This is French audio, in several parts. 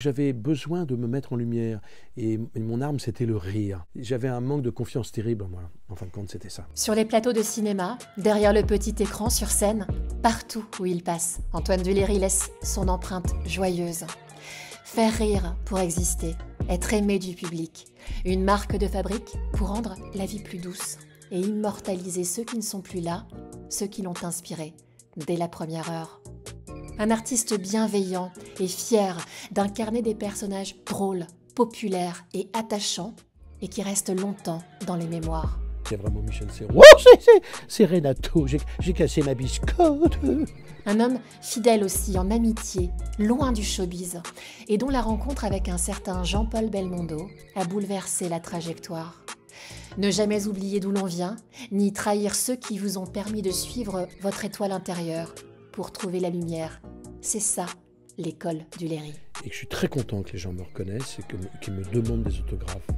J'avais besoin de me mettre en lumière et mon arme, c'était le rire. J'avais un manque de confiance terrible en moi. En fin de compte, c'était ça. Sur les plateaux de cinéma, derrière le petit écran, sur scène, partout où il passe, Antoine Duléry laisse son empreinte joyeuse. Faire rire pour exister, être aimé du public, une marque de fabrique pour rendre la vie plus douce et immortaliser ceux qui ne sont plus là, ceux qui l'ont inspiré dès la première heure. Un artiste bienveillant et fier d'incarner des personnages drôles, populaires et attachants et qui restent longtemps dans les mémoires. C'est vraiment Michel Serrault. Oh, c'est Renato, j'ai cassé ma biscotte. Un homme fidèle aussi en amitié, loin du showbiz, et dont la rencontre avec un certain Jean-Paul Belmondo a bouleversé la trajectoire. Ne jamais oublier d'où l'on vient, ni trahir ceux qui vous ont permis de suivre votre étoile intérieure. Pour trouver la lumière. C'est ça, l'école Duléry. Et je suis très content que les gens me reconnaissent et qu'ils me demandent des autographes.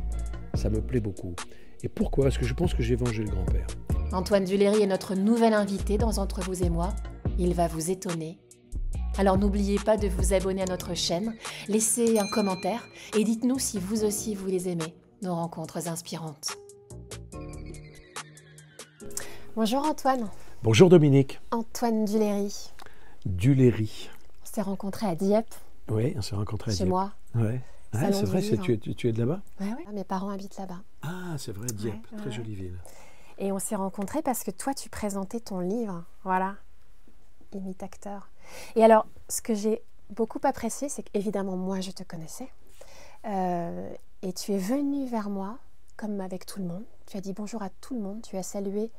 Ça me plaît beaucoup. Et pourquoi? Parce que je pense que j'ai vengé le grand-père. Antoine Duléry est notre nouvel invité dans Entre vous et moi. Il va vous étonner. Alors n'oubliez pas de vous abonner à notre chaîne, laissez un commentaire et dites-nous si vous aussi vous les aimez, nos rencontres inspirantes. Bonjour Antoine. Bonjour Dominique. Antoine Duléry. Duléry. On s'est rencontrés à Dieppe. Oui, on s'est rencontrés à Dieppe. Chez moi. Ouais. Ouais, c'est vrai, tu es de là-bas. Oui, ouais. Mes parents habitent là-bas. Ah, c'est vrai, Dieppe, ouais, très jolie ville. Et on s'est rencontrés parce que toi, tu présentais ton livre, voilà, Imite acteur. Et alors, ce que j'ai beaucoup apprécié, c'est qu'évidemment, moi, je te connaissais. Et tu es venu vers moi, comme avec tout le monde. Tu as dit bonjour à tout le monde. Tu as salué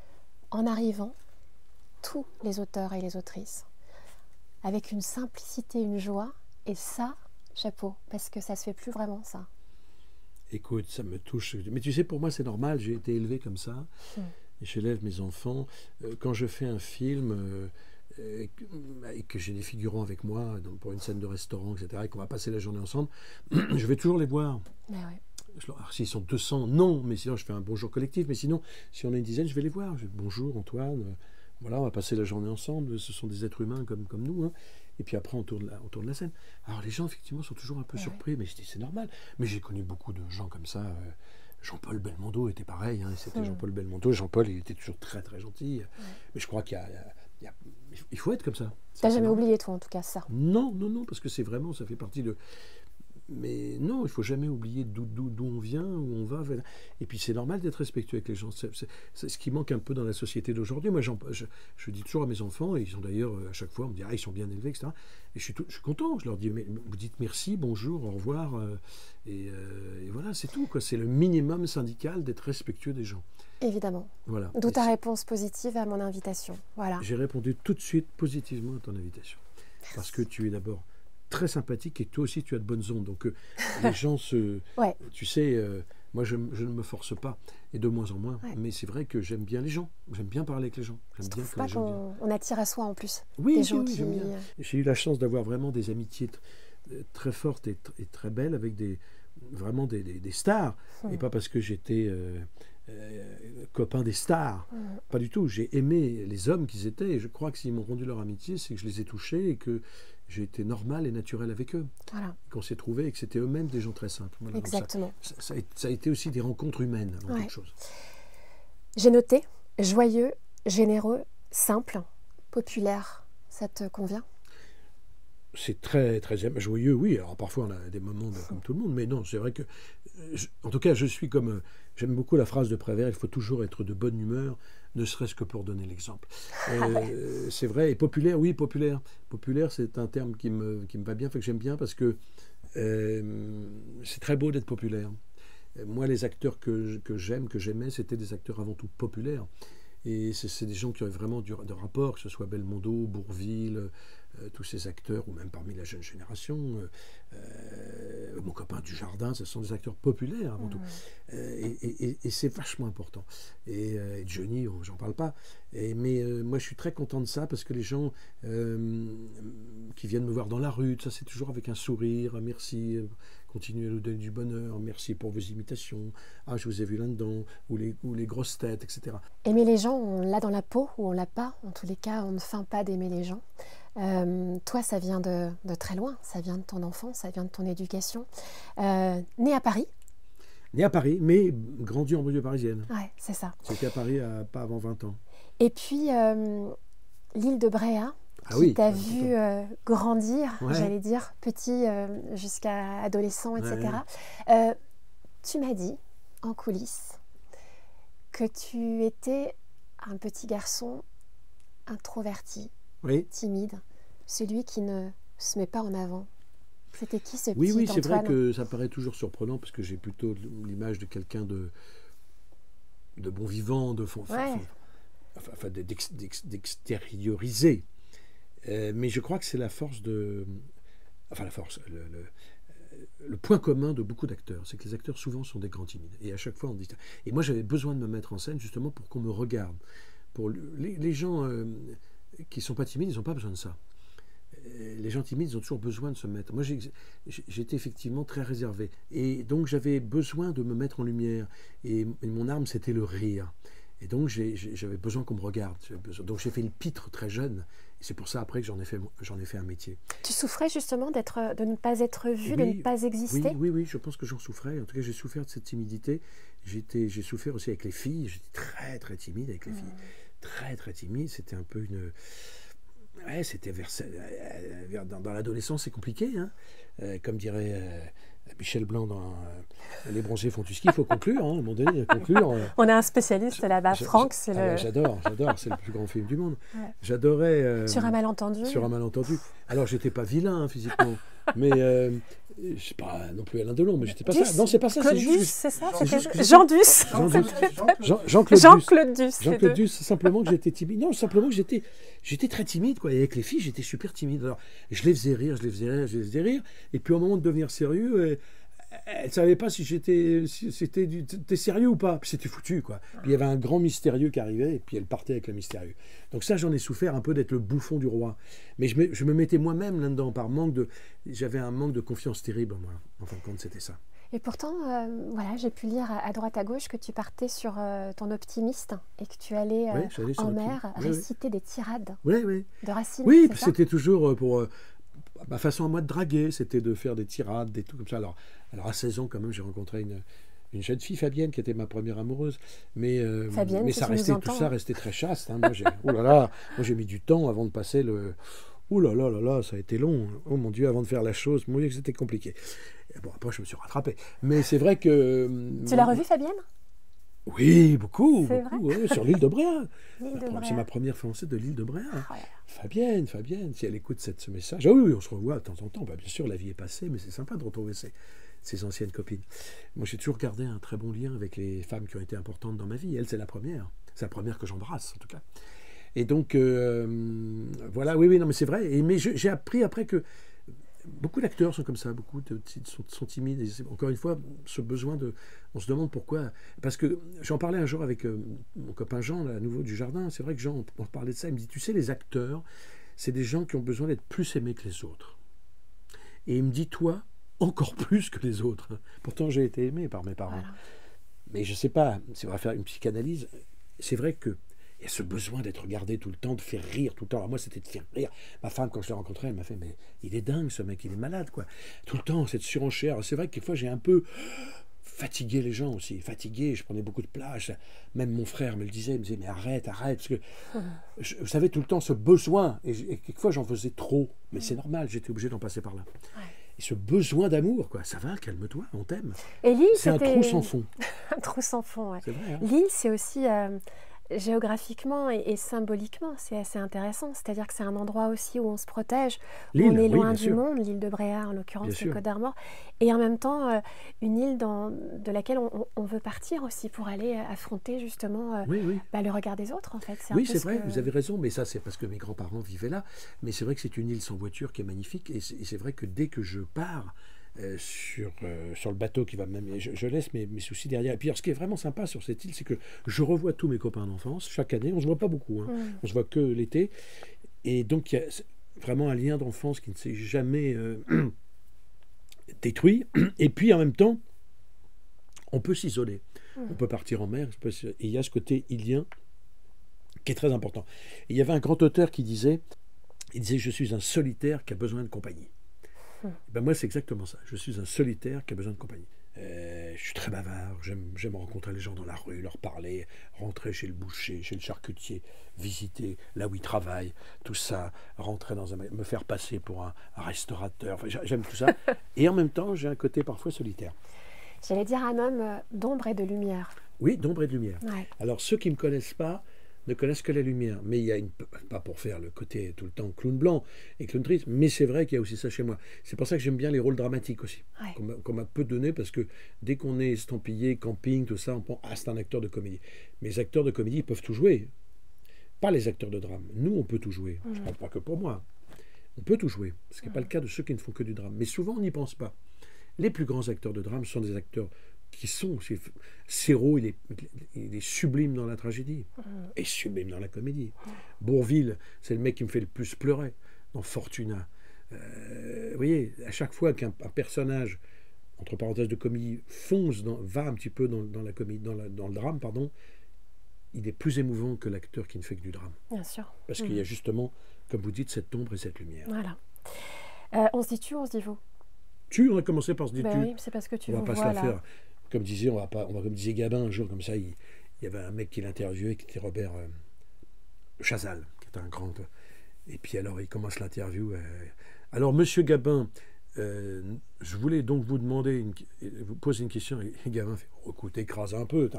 en arrivant tous les auteurs et les autrices, avec une simplicité, une joie, et ça, chapeau, parce que ça se fait plus vraiment, ça. Écoute, ça me touche. Mais tu sais, pour moi, c'est normal, j'ai été élevé comme ça, et j'élève mes enfants. Quand je fais un film, et que j'ai des figurants avec moi, donc pour une scène de restaurant, etc., et qu'on va passer la journée ensemble, je vais toujours les voir. Mais ouais. Alors, s'ils sont 200, non, mais sinon, je fais un bonjour collectif, mais sinon, si on a une dizaine, je vais les voir. Je dis, bonjour, Antoine. Voilà, on va passer la journée ensemble, ce sont des êtres humains comme nous, hein. Et puis après on tourne la scène. Alors les gens effectivement sont toujours un peu surpris, mais je dis c'est normal. Mais j'ai connu beaucoup de gens comme ça, Jean-Paul Belmondo était pareil, hein. C'était Jean-Paul Belmondo, Jean-Paul il était toujours très très gentil, mais je crois qu'il faut être comme ça. T'as jamais oublié toi en tout cas ça? Non, non, non, parce que c'est vraiment, ça fait partie de... Mais non, il ne faut jamais oublier d'où on vient, où on va. Et puis c'est normal d'être respectueux avec les gens. C'est ce qui manque un peu dans la société d'aujourd'hui. Moi, je dis toujours à mes enfants, et ils ont d'ailleurs à chaque fois, on me dit, ah, ils sont bien élevés, etc. Et je suis content. Je leur dis, mais, vous dites merci, bonjour, au revoir. Et voilà, c'est tout. C'est le minimum syndical d'être respectueux des gens. Évidemment. Voilà. D'où ta réponse positive à mon invitation. Voilà. J'ai répondu tout de suite positivement à ton invitation. Merci. Parce que tu es d'abord très sympathique et toi aussi tu as de bonnes ondes, donc les gens se... Ouais. Tu sais, moi je ne me force pas et de moins en moins, ouais. Mais c'est vrai que j'aime bien les gens, j'aime bien parler avec les gens. Je trouve pas qu'on attire à soi en plus. Oui, des gens oui, qui... J'ai eu la chance d'avoir vraiment des amitiés très fortes et très belles avec vraiment des stars, et pas parce que j'étais... copain des stars, pas du tout. J'ai aimé les hommes qu'ils étaient et je crois que s'ils m'ont rendu leur amitié, c'est que je les ai touchés et que j'ai été normal et naturel avec eux. Voilà. Qu'on s'est trouvés et que c'était eux-mêmes des gens très simples. Voilà. Exactement. Ça a été aussi des rencontres humaines. Ouais. J'ai noté joyeux, généreux, simple, populaire. Ça te convient? C'est très, très joyeux, oui. Alors parfois on a des moments comme tout le monde, mais non, c'est vrai que, en tout cas, je suis comme... J'aime beaucoup la phrase de Prévert, il faut toujours être de bonne humeur, ne serait-ce que pour donner l'exemple. C'est vrai, et populaire, oui, populaire. Populaire, c'est un terme qui me va bien, fait que j'aime bien, parce que c'est très beau d'être populaire. Moi, les acteurs que j'aimais, c'était des acteurs avant tout populaires. Et c'est des gens qui ont vraiment de rapport, que ce soit Belmondo, Bourvil, tous ces acteurs, ou même parmi la jeune génération, mon copain Dujardin, ce sont des acteurs populaires avant tout. Et c'est vachement important. Et Johnny, j'en parle pas. Mais moi, je suis très content de ça, parce que les gens qui viennent me voir dans la rue, ça c'est toujours avec un sourire, un merci, continuez à nous donner du bonheur, merci pour vos imitations, ah je vous ai vu là-dedans, ou les grosses têtes, etc. Aimer les gens, on l'a dans la peau, ou on l'a pas, en tous les cas, on ne feint pas d'aimer les gens. Toi, ça vient de très loin, ça vient de ton enfance, ça vient de ton éducation. Né à Paris. Né à Paris, mais grandi en banlieue parisienne. Oui, c'est ça. J'étais à Paris pas avant 20 ans. Et puis, l'île de Bréhat, ah qui oui, t'a vu grandir, ouais. J'allais dire, petit jusqu'à adolescent, etc. Ouais. Tu m'as dit, en coulisses, que tu étais un petit garçon introverti, oui. Timide, celui qui ne se met pas en avant. C'était qui ce petit Antoine ? Oui, c'est vrai que ça paraît toujours surprenant parce que j'ai plutôt l'image de quelqu'un de bon vivant, de fond, ouais. Enfin, d'extériorisé. Mais je crois que c'est la force de... Enfin, la force, le point commun de beaucoup d'acteurs, c'est que les acteurs souvent sont des grands timides. Et à chaque fois, on dit... Et moi, j'avais besoin de me mettre en scène justement pour qu'on me regarde. Pour les gens qui ne sont pas timides, ils n'ont pas besoin de ça. Les gens timides, ils ont toujours besoin de se mettre. Moi, j'étais effectivement très réservé. Et donc, j'avais besoin de me mettre en lumière. Et mon arme, c'était le rire. Et donc, j'avais besoin qu'on me regarde. Donc, j'ai fait le pitre très jeune. C'est pour ça, après, que j'en ai fait un métier. Tu souffrais justement de ne pas être vu, oui, de ne pas exister? Oui, je pense que j'en souffrais. En tout cas, j'ai souffert de cette timidité. J'ai souffert aussi avec les filles. J'étais très, très timide avec les filles. Très, très timide. C'était un peu une... Ouais, c'était dans l'adolescence, c'est compliqué. Hein. Comme dirait Michel Blanc dans Les branchés font du ski, il faut conclure. Hein, à un moment donné, conclure. On a un spécialiste là-bas, Franck. J'adore, c'est le plus grand film du monde. Ouais. J'adorais. Sur un malentendu. Sur un malentendu. Alors, j'étais pas vilain hein, physiquement, mais je sais pas non plus Alain Delon, mais j'étais pas ça. Non, c'est pas ça. Claude Dusse, c'est ça. Jean Dusse. Jean-Claude Dusse. Jean-Claude Dusse. C'est simplement que j'étais timide. Non, simplement que j'étais très timide quoi. Et avec les filles, j'étais super timide. Alors, je les faisais rire. Et puis au moment de devenir sérieux, elles ne savaient pas si j'étais sérieux ou pas. Puis c'était foutu, quoi. Puis il y avait un grand mystérieux qui arrivait, et puis elle partait avec le mystérieux. Donc ça, j'en ai souffert un peu d'être le bouffon du roi. Mais je me mettais moi-même là-dedans, par manque de... J'avais un manque de confiance terrible, moi. En fin de compte, c'était ça. Et pourtant, voilà, j'ai pu lire à droite à gauche que tu partais sur ton optimiste et que tu allais en mer réciter des tirades de Racine. Oui, puis c'était toujours pour... Ma façon à moi de draguer, c'était de faire des tirades, des trucs comme ça. Alors à 16 ans, quand même, j'ai rencontré une jeune fille, Fabienne, qui était ma première amoureuse. Fabienne, mais ça restait, tout ça restait très chaste. Hein. Moi, j'ai mis du temps avant de passer le... Ouh là, ça a été long. Oh mon Dieu, avant de faire la chose, mon Dieu, c'était compliqué. Bon, après, je me suis rattrapé. Mais c'est vrai que... Tu l'as revue, Fabienne ? Oui, beaucoup sur l'île de Bréhat. C'est ma première fiancée de l'île de Bréhat. Ah ouais. Fabienne, si elle écoute ce message. Ah oui, on se revoit de temps en temps. Bah, bien sûr, la vie est passée, mais c'est sympa de retrouver ses anciennes copines. Moi, j'ai toujours gardé un très bon lien avec les femmes qui ont été importantes dans ma vie. Elle, c'est la première. C'est la première que j'embrasse, en tout cas. Et donc, voilà, oui, non, mais c'est vrai. Mais j'ai appris après que beaucoup d'acteurs sont comme ça, beaucoup sont timides. Et encore une fois, ce besoin de... On se demande pourquoi. Parce que j'en parlais un jour avec mon copain Jean, là, à nouveau du Jardin. C'est vrai que Jean, on parlait de ça. Il me dit, tu sais, les acteurs, c'est des gens qui ont besoin d'être plus aimés que les autres. Et il me dit, toi, encore plus que les autres. Pourtant, j'ai été aimé par mes parents. Voilà. Mais je ne sais pas, si on va faire une psychanalyse, c'est vrai que il y a ce besoin d'être regardé tout le temps, de faire rire tout le temps. Alors moi, c'était de faire rire. Ma femme, quand je l'ai rencontrée, elle m'a fait « Mais il est dingue, ce mec, il est malade, quoi. » Tout le temps, cette surenchère. C'est vrai que quelquefois, j'ai un peu fatigué les gens aussi. Fatigué, je prenais beaucoup de plages. Même mon frère me le disait, il me disait « Mais arrête. » Parce que vous savez, tout le temps, ce besoin. Et quelquefois, j'en faisais trop. Mais c'est normal, j'étais obligé d'en passer par là. Ouais. Et ce besoin d'amour, quoi. Ça va, calme-toi, on t'aime. Et l'île, c'est un trou sans fond. Un trou sans fond, ouais. C'est vrai, hein. L'île, c'est aussi... géographiquement et symboliquement, c'est assez intéressant. C'est-à-dire que c'est un endroit aussi où on se protège, où on est loin du monde, l'île de Bréhat, en l'occurrence, c'est Côte d'Armor, et en même temps, une île de laquelle on veut partir aussi pour aller affronter justement le regard des autres, en fait. Oui, c'est vrai, vous avez raison, mais ça, c'est parce que mes grands-parents vivaient là. Mais c'est vrai que c'est une île sans voiture qui est magnifique, et c'est vrai que dès que je pars... sur le bateau qui va même... Je laisse mes soucis derrière. Et puis alors, ce qui est vraiment sympa sur cette île, c'est que je revois tous mes copains d'enfance chaque année. On ne se voit pas beaucoup, hein. On se voit que l'été. Et donc, il y a vraiment un lien d'enfance qui ne s'est jamais détruit. Et puis, en même temps, on peut s'isoler. On peut partir en mer. Et il y a ce côté ilien qui est très important. Et il y avait un grand auteur qui disait... Il disait « Je suis un solitaire qui a besoin de compagnie. » Ben moi, c'est exactement ça. Je suis un solitaire qui a besoin de compagnie. Je suis très bavard, j'aime rencontrer les gens dans la rue, leur parler, rentrer chez le boucher, chez le charcutier, visiter là où ils travaillent, tout ça, rentrer dans un... me faire passer pour un restaurateur, enfin, j'aime tout ça. Et en même temps, j'ai un côté parfois solitaire. J'allais dire un homme d'ombre et de lumière. Oui, d'ombre et de lumière. Ouais. Alors, ceux qui ne me connaissent pas ne connaissent que la lumière. Mais il y a une... Pas pour faire le côté tout le temps clown blanc et clown triste, mais c'est vrai qu'il y a aussi ça chez moi. C'est pour ça que j'aime bien les rôles dramatiques aussi, ouais, qu'on m'a peu donné, parce que dès qu'on est estampillé, camping, tout ça, on pense « Ah, c'est un acteur de comédie ». Mais les acteurs de comédie, ils peuvent tout jouer. Pas les acteurs de drame. Nous, on peut tout jouer. Mmh. Je ne parle pas que pour moi. On peut tout jouer, ce qui n'est pas le cas de ceux qui ne font que du drame. Mais souvent, on n'y pense pas. Les plus grands acteurs de drame sont des acteurs qui sont... Serrault, il est sublime dans la tragédie et sublime dans la comédie. Bourvil, c'est le mec qui me fait le plus pleurer dans Fortuna. Vous voyez, à chaque fois qu'un personnage, entre parenthèses de comédie, fonce, va un petit peu dans le drame, pardon, il est plus émouvant que l'acteur qui ne fait que du drame. Bien sûr. Parce qu'il y a justement, comme vous dites, cette ombre et cette lumière. Voilà. On se dit tu, on se dit vous. On a commencé par se dire tu. Oui, c'est parce que tu vois. On va pas se la faire. Comme disait, comme disait Gabin un jour, comme ça, il y avait un mec qui l'interviewait, qui était Robert Chazal, qui était un grand. Et puis alors, il commence l'interview. Alors, monsieur Gabin, je voulais donc vous demander, vous poser une question. Et Gabin fait « Écoute, écrase un peu. »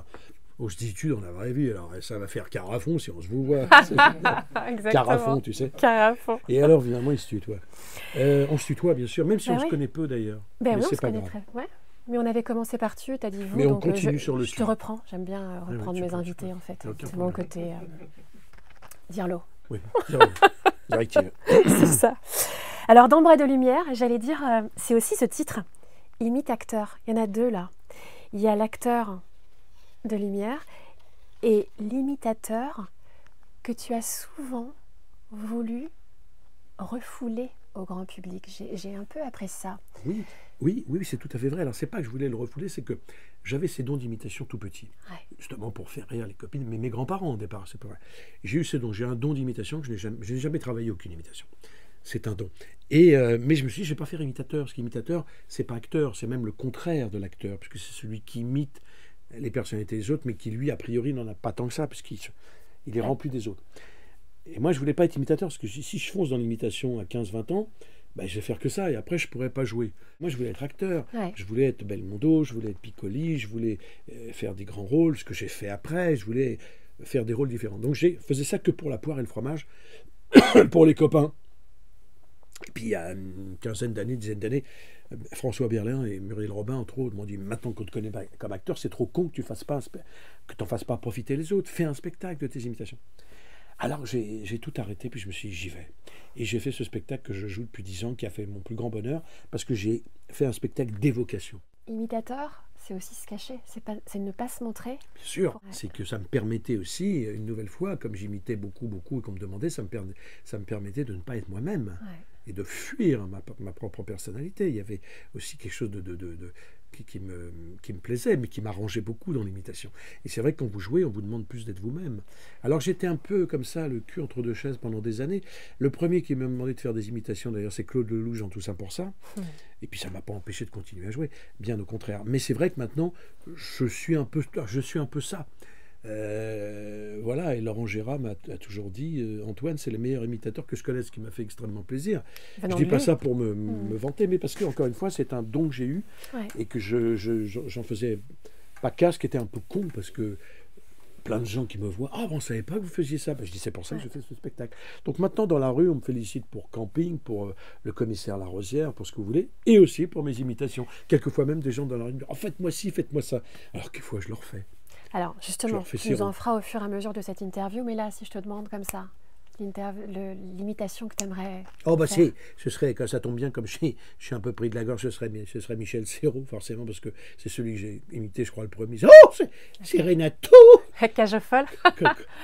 On se dit tu dans la vraie vie, alors ça va faire carafon si on se vous voit. Carafon, tu sais. Carafon. Et alors, finalement, il se tutoie. On se tutoie, bien sûr, même si on se connaît peu d'ailleurs. Ben mais oui, c'est pas grave. Ouais. Mais on avait commencé par tu, t'as dit vous. Mais on donc continue sur le tu. Je te reprends, j'aime bien reprendre mes invités en fait. C'est mon côté. Dire l'eau. Oui, dire l'eau. C'est ça. Alors, d'ombre et de lumière, j'allais dire, c'est aussi ce titre, imite acteur. Il y en a deux là. Il y a l'acteur de lumière et l'imitateur que tu as souvent voulu refouler au grand public. J'ai un peu appris ça. Oui, oui, oui, c'est tout à fait vrai. Alors, c'est pas que je voulais le refouler, c'est que j'avais ces dons d'imitation tout petit, justement pour faire rire les copines, mais mes grands-parents au départ, c'est pas vrai. J'ai eu ces dons, j'ai un don d'imitation que je n'ai jamais travaillé aucune imitation. C'est un don. Et, mais je me suis dit, je vais pas faire imitateur, parce qu'imitateur, c'est pas acteur, c'est même le contraire de l'acteur, puisque c'est celui qui imite les personnalités des autres, mais qui, lui, a priori, n'en a pas tant que ça, parce qu'il est rempli des autres. Et moi, je ne voulais pas être imitateur, parce que si je fonce dans l'imitation à 15-20 ans, ben, je vais faire que ça, et après, je ne pourrais pas jouer. Moi, je voulais être acteur, je voulais être Belmondo, je voulais être Piccoli, je voulais faire des grands rôles, ce que j'ai fait après, je voulais faire des rôles différents. Donc, je faisais ça que pour la poire et le fromage, pour les copains. Et puis, il y a une quinzaine d'années, dizaine d'années, François Berlin et Muriel Robin, entre autres, m'ont dit « Maintenant qu'on te connaît pas comme acteur, c'est trop con que tu fasses pas, que t'en fasses pas profiter les autres. Fais un spectacle de tes imitations. » Alors, j'ai tout arrêté, puis je me suis dit « J'y vais. » Et j'ai fait ce spectacle que je joue depuis 10 ans, qui a fait mon plus grand bonheur, parce que j'ai fait un spectacle d'évocation. Imitateur, c'est aussi se cacher, c'est ne pas se montrer. Bien sûr, c'est que ça me permettait aussi, une nouvelle fois, comme j'imitais beaucoup, et qu'on me demandait, ça me permettait de ne pas être moi-même. Ouais. Et de fuir ma propre personnalité. Il y avait aussi quelque chose qui me plaisait, mais qui m'arrangeait beaucoup dans l'imitation. Et c'est vrai que quand vous jouez, on vous demande plus d'être vous-même. Alors j'étais un peu comme ça, le cul entre deux chaises pendant des années. Le premier qui m'a demandé de faire des imitations, d'ailleurs, c'est Claude Lelouch dans Tout ça pour ça. Mmh. Et puis ça ne m'a pas empêché de continuer à jouer, bien au contraire. Mais c'est vrai que maintenant, je suis un peu ça. Voilà, et Laurent Gérard a toujours dit Antoine, c'est le meilleur imitateur que je connaisse, ce qui m'a fait extrêmement plaisir. Ben je ne dis pas ça pour me vanter, mais parce que, encore une fois, c'est un don que j'ai eu et que j'en faisais pas casse, qui était un peu con, parce que plein de gens qui me voient, ah, on ne savait pas que vous faisiez ça. Ben, je dis, c'est pour ça que je fais ce spectacle. Donc maintenant, dans la rue, on me félicite pour Camping, pour le commissaire Larosière, pour ce que vous voulez, et aussi pour mes imitations. Quelquefois, même des gens dans la rue me disent, oh, faites-moi ci, faites-moi ça. Alors, quelquefois, je le refais. Alors, justement, tu nous en feras au fur et à mesure de cette interview, mais là, si je te demande comme ça, l'imitation que tu aimerais faire. Oh, bah si, ce serait, quand ça tombe bien, comme je suis un peu pris de la gorge, ce serait Michel Serrault, forcément, parce que c'est celui que j'ai imité, je crois, le premier. Oh, c'est Renato Cage folle.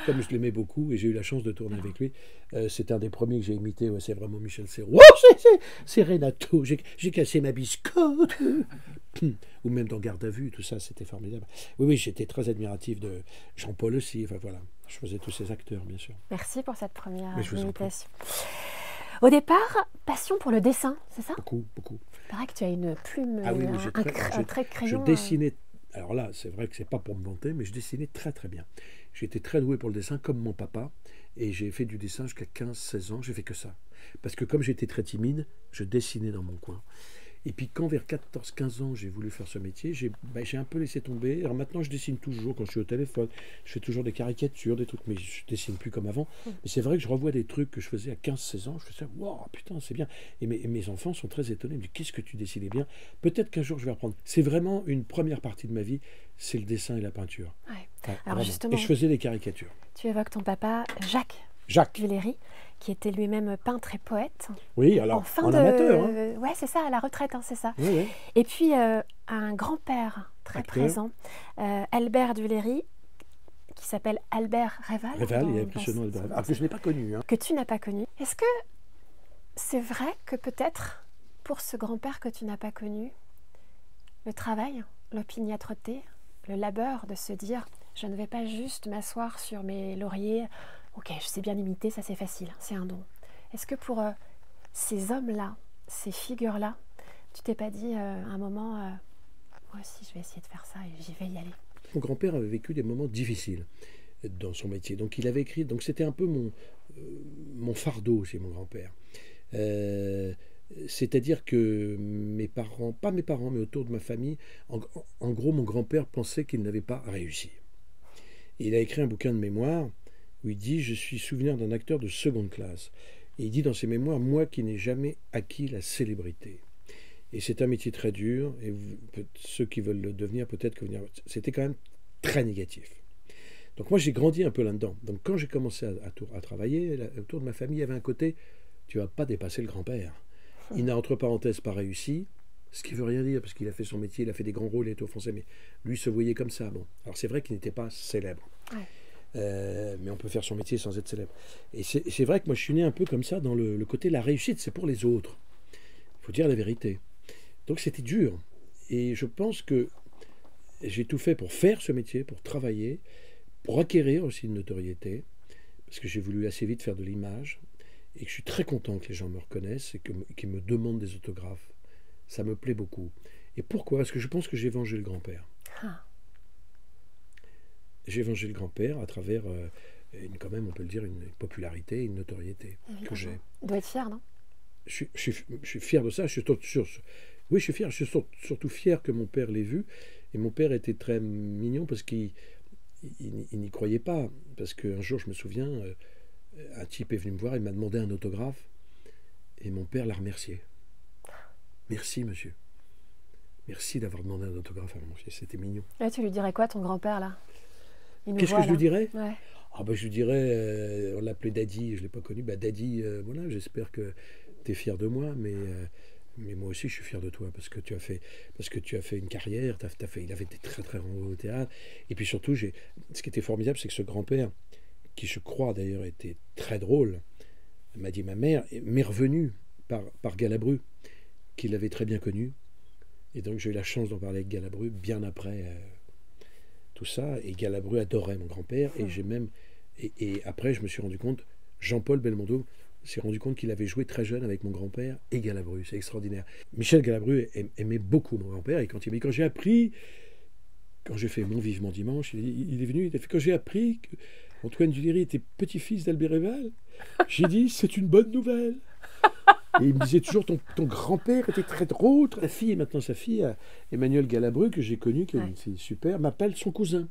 Comme je l'aimais beaucoup, et j'ai eu la chance de tourner avec lui, c'est un des premiers que j'ai imité, ouais, c'est vraiment Michel Serrault. Oh, c'est Renato, j'ai cassé ma biscotte. Ou même dans Garde à vue, tout ça, c'était formidable. Oui, oui, j'étais très admiratif de Jean-Paul aussi, enfin voilà, je faisais tous ces acteurs, bien sûr. Merci pour cette première invitation. Au départ, passion pour le dessin, c'est ça? Beaucoup, beaucoup. Il paraît que tu as une plume, ah oui, un trait de crayon. Je dessinais, alors là, c'est vrai que c'est pas pour me vanter, mais je dessinais très très bien. J'étais très doué pour le dessin, comme mon papa, et j'ai fait du dessin jusqu'à 15-16 ans, j'ai fait que ça. Parce que comme j'étais très timide, je dessinais dans mon coin. Et puis quand vers 14-15 ans, j'ai voulu faire ce métier, j'ai un peu laissé tomber. Alors maintenant, je dessine toujours quand je suis au téléphone. Je fais toujours des caricatures, des trucs, mais je dessine plus comme avant. Mais c'est vrai que je revois des trucs que je faisais à 15-16 ans. Je faisais, wow, putain, c'est bien. Et mes enfants sont très étonnés. Ils me disent, qu'est-ce que tu dessinais bien? Peut-être qu'un jour, je vais reprendre. C'est vraiment une première partie de ma vie, c'est le dessin et la peinture. Ouais. Enfin, alors justement, et je faisais des caricatures. Tu évoques ton papa, Jacques Duléry, qui était lui-même peintre et poète. Oui, alors en amateur. Hein. Ouais, c'est ça, à la retraite, hein, c'est ça. Oui, oui. Et puis un grand-père très présent, Albert Duléry, qui s'appelle Albert Réval. Réval, il y a plus ce nom Albert Réval. Ah, que je n'ai pas connu. Hein. Que tu n'as pas connu. Est-ce que c'est vrai que peut-être, pour ce grand-père que tu n'as pas connu, le travail, l'opiniâtreté, le labeur de se dire, je ne vais pas juste m'asseoir sur mes lauriers. Ok, je sais bien imiter, ça c'est facile, c'est un don. Est-ce que pour ces hommes-là, ces figures-là, tu t'es pas dit à un moment, moi aussi je vais essayer de faire ça et j'y vais y aller? Mon grand-père avait vécu des moments difficiles dans son métier. Donc il avait écrit, donc c'était un peu mon fardeau chez mon grand-père. C'est-à-dire que mes parents, pas mes parents, mais autour de ma famille, en gros mon grand-père pensait qu'il n'avait pas réussi. Et il a écrit un bouquin de mémoire où il dit « Je suis souvenir d'un acteur de seconde classe ». Et il dit dans ses mémoires « Moi qui n'ai jamais acquis la célébrité ». Et c'est un métier très dur, et ceux qui veulent le devenir, peut-être que venir... C'était quand même très négatif. Donc moi j'ai grandi un peu là-dedans. Donc quand j'ai commencé à travailler, autour de ma famille, il y avait un côté « Tu ne vas pas dépasser le grand-père ». Il n'a entre parenthèses pas réussi, ce qui ne veut rien dire, parce qu'il a fait son métier, il a fait des grands rôles, il était au français, mais lui se voyait comme ça. Bon. Alors c'est vrai qu'il n'était pas célèbre. Ouais. Mais on peut faire son métier sans être célèbre. Et c'est vrai que moi je suis né un peu comme ça, dans le côté la réussite c'est pour les autres, il faut dire la vérité. Donc c'était dur, et je pense que j'ai tout fait pour faire ce métier, pour travailler, pour acquérir aussi une notoriété, parce que j'ai voulu assez vite faire de l'image, et que je suis très content que les gens me reconnaissent et qu'ils me demandent des autographes. Ça me plaît beaucoup. Et pourquoi? Parce que je pense que j'ai vengé le grand-père. Ah. J'ai vengé le grand-père à travers, quand même, on peut le dire, une popularité, une notoriété que j'ai. Tu dois être fier, non? Je suis fier de ça. Oui, je suis fier. Je suis surtout fier que mon père l'ait vu. Et mon père était très mignon parce qu'il n'y croyait pas. Parce qu'un jour, je me souviens, un type est venu me voir, il m'a demandé un autographe. Et mon père l'a remercié. Merci, monsieur. Merci d'avoir demandé un autographe à mon fils. C'était mignon. Là, tu lui dirais quoi, ton grand-père, là? Qu'est-ce que je lui dirais? Ouais. Ah ben je lui dirais, on l'appelait Daddy, je ne l'ai pas connu. Bah Daddy, voilà, j'espère que tu es fier de moi, mais moi aussi je suis fier de toi parce que tu as fait une carrière, il avait des très très grands au théâtre. Et puis surtout, ce qui était formidable, c'est que ce grand-père, qui je crois d'ailleurs était très drôle, m'a dit ma mère, m'est revenue par Galabru, qu'il avait très bien connu. Et donc j'ai eu la chance d'en parler avec Galabru bien après. Tout ça, et Galabru adorait mon grand-père, et j'ai même, et après je me suis rendu compte, Jean-Paul Belmondo s'est rendu compte qu'il avait joué très jeune avec mon grand-père et Galabru, c'est extraordinaire. Michel Galabru aimait beaucoup mon grand-père, et quand j'ai appris, quand j'ai fait Mon Vivement Dimanche, il est venu, il a fait, quand j'ai appris qu'Antoine Duléry était petit-fils d'Albert Réval, j'ai dit, c'est une bonne nouvelle. Et il me disait toujours, ton grand-père était très drôle. Sa fille, Emmanuelle Galabru, que j'ai connue, qui est une fille super, m'appelle son cousin.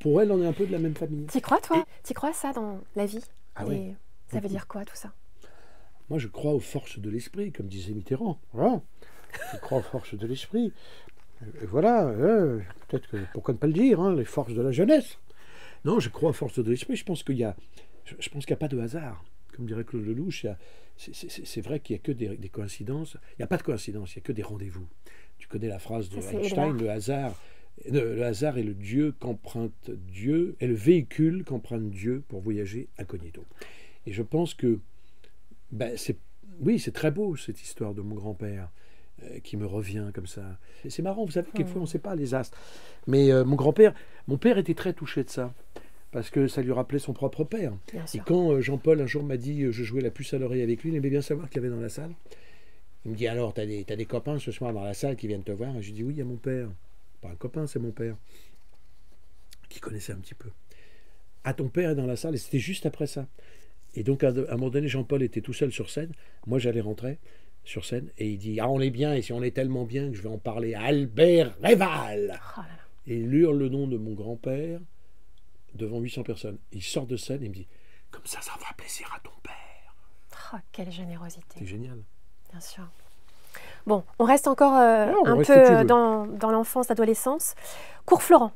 Pour elle, on est un peu de la même famille. T'y crois, toi? T'y crois, ça, dans la vie? Ah oui. Ça veut dire quoi, tout ça? Moi, je crois aux forces de l'esprit, comme disait Mitterrand. Voilà. Je crois aux forces de l'esprit. Voilà, peut-être que, pourquoi ne pas le dire, hein, les forces de la jeunesse. Non, je crois aux forces de l'esprit. Je pense qu'il n'y a, je pense qu'il n'y a pas de hasard. Comme dirait Claude Lelouch, c'est vrai qu'il n'y a que des coïncidences. Il n'y a pas de coïncidence, il n'y a que des rendez-vous. Tu connais la phrase de Einstein, le hasard est le Dieu qu'emprunte Dieu, est le véhicule qu'emprunte Dieu pour voyager incognito. Et je pense que, oui, c'est très beau cette histoire de mon grand-père qui me revient comme ça. C'est marrant, vous savez, quelquefois on ne sait pas les astres. Mais mon grand-père, mon père était très touché de ça. parce que ça lui rappelait son propre père. Et quand Jean-Paul un jour m'a dit je jouais la puce à l'oreille avec lui, il aimait bien savoir qu'il y avait dans la salle. Il me dit alors t'as des copains ce soir dans la salle qui viennent te voir? Et je dis oui, il y a mon père. Pas un copain, c'est mon père qui connaissait un petit peu. Ah, ton père est dans la salle. Et c'était juste après ça. Et donc à un moment donné, Jean-Paul était tout seul sur scène. Moi j'allais rentrer sur scène et il dit ah on est bien, et si on est tellement bien que je vais en parler à Albert Réval. Oh là là. Et il hurle le nom de mon grand-père devant 800 personnes. Il sort de scène et il me dit comme ça, ça fera plaisir à ton père. Oh, quelle générosité. C'est génial. Bien sûr. Bon, on reste encore un peu dans l'enfance, l'adolescence. Cours Florent.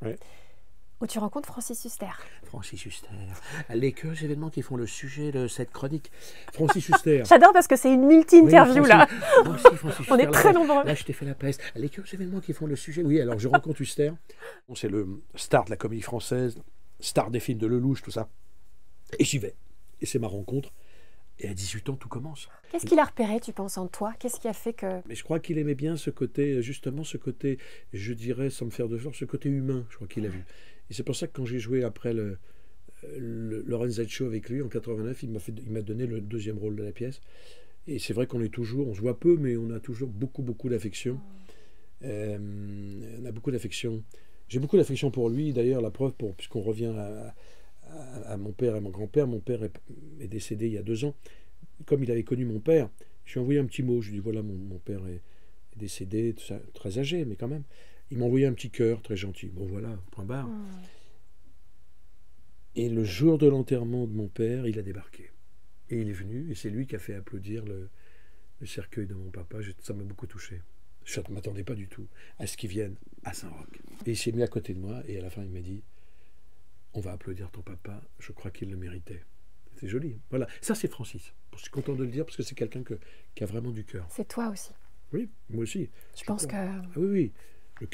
Ouais. Où tu rencontres Francis Huster. Francis Huster. Les quelques événements qui font le sujet de cette chronique. Francis Huster. J'adore parce que c'est une multi-interview, oui, là. Francis on Huster, est très nombreux. Là, je t'ai fait la place. Les quelques événements qui font le sujet. Oui, alors je rencontre Huster. Bon, c'est le star de la comédie française, star des films de Lelouch, tout ça. Et j'y vais. Et c'est ma rencontre. Et à 18 ans, tout commence. Qu'est-ce qu'il a repéré, tu penses, en toi? Qu'est-ce qui a fait que... Mais je crois qu'il aimait bien ce côté, justement, ce côté, je dirais, sans me faire de genre, ce côté humain, je crois qu'il a vu. Et c'est pour ça que quand j'ai joué après le Lorenzetto Show avec lui, en 89, il m'a donné le deuxième rôle de la pièce. Et c'est vrai qu'on est toujours, on se voit peu, mais on a toujours beaucoup, beaucoup d'affection. On a beaucoup d'affection. J'ai beaucoup d'affection pour lui. D'ailleurs, la preuve, puisqu'on revient à mon père et mon grand-père, mon père est décédé il y a 2 ans. Comme il avait connu mon père, je lui ai envoyé un petit mot. Je lui ai dit, voilà, mon père est décédé, tout ça, très âgé, mais quand même. Il m'a envoyé un petit cœur très gentil. Bon voilà, point barre. Mmh. Et le jour de l'enterrement de mon père, il a débarqué. Et il est venu, et c'est lui qui a fait applaudir le cercueil de mon papa. Ça m'a beaucoup touché. Je ne m'attendais pas du tout à ce qu'il vienne à Saint-Roch. Et il s'est mis à côté de moi, et à la fin, il m'a dit « On va applaudir ton papa, je crois qu'il le méritait. » C'est joli. Voilà, ça c'est Francis. Je suis content de le dire, parce que c'est quelqu'un qui a vraiment du cœur. C'est toi aussi. Oui, moi aussi. Je pense que... Ah, oui, oui. Le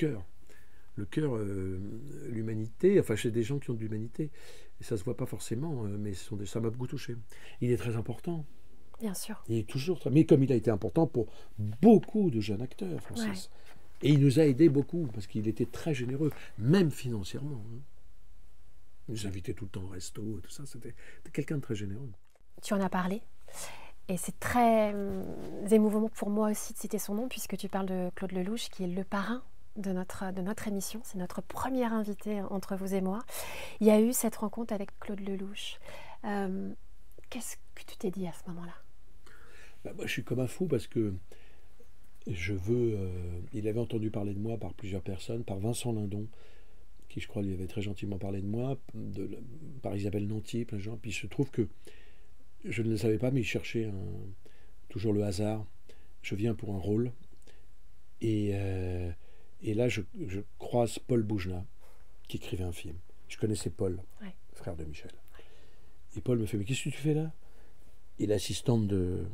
cœur, l'humanité, enfin chez des gens qui ont de l'humanité, et ça se voit pas forcément, mais ça m'a beaucoup touché. Il est très important. Bien sûr. Il est toujours très... Mais comme il a été important pour beaucoup de jeunes acteurs, Francis. Ouais. Et il nous a aidés beaucoup, parce qu'il était très généreux, même financièrement. Il nous invitait tout le temps au resto, et tout ça, c'était quelqu'un de très généreux. Tu en as parlé, et c'est très émouvant pour moi aussi de citer son nom, puisque tu parles de Claude Lelouch, qui est le parrain de notre émission. C'est notre première invitée entre vous et moi. Il y a eu cette rencontre avec Claude Lelouch. Qu'est-ce que tu t'es dit à ce moment-là? Bah, moi, je suis comme un fou parce que je veux... il avait entendu parler de moi par plusieurs personnes, par Vincent Lindon, qui, je crois, lui avait très gentiment parlé de moi, par Isabelle Nanty, plein de gens. Puis il se trouve que, je ne le savais pas, mais il cherchait toujours le hasard. Je viens pour un rôle. Et là, je croise Paul Bougenat, qui écrivait un film. Je connaissais Paul, ouais, frère de Michel. Ouais. Et Paul me fait « Mais qu'est-ce que tu fais là ?» Et l'assistante de